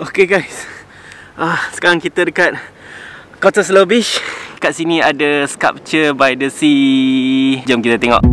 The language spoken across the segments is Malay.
Okay guys, sekarang kita dekat Cottesloe Beach. Kat sini ada sculpture by the sea. Jom kita tengok.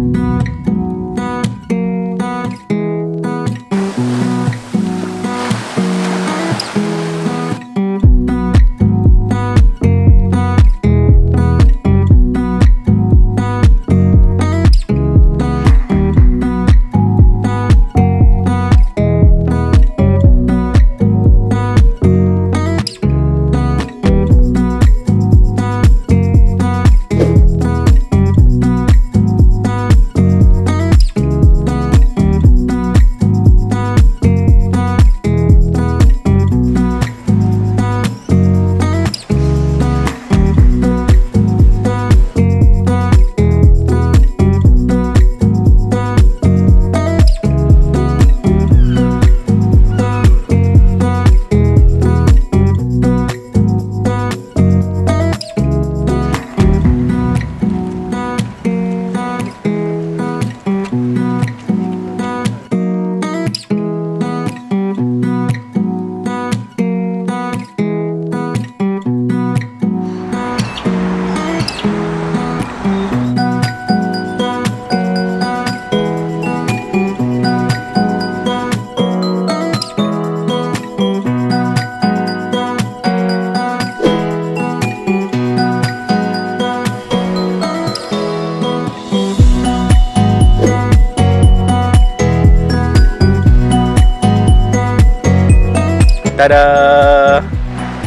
Tada!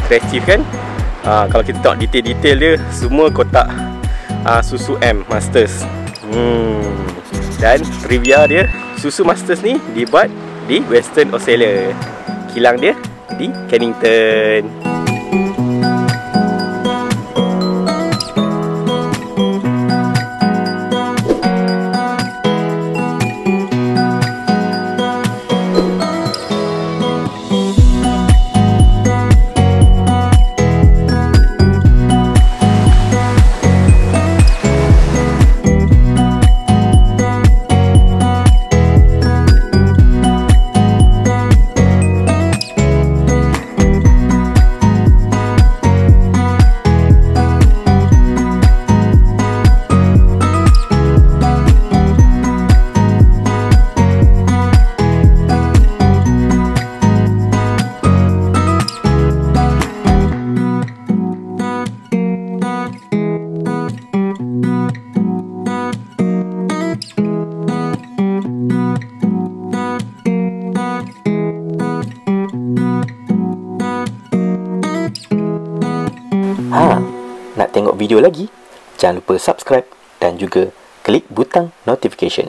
Kreatif kan? Kalau kita tengok detail-detail dia, semua kotak susu M Masters. Dan trivia dia, susu Masters ni dibuat di Western Australia. Kilang dia di Cannington. Nak tengok video lagi? Jangan lupa subscribe dan juga klik butang notification.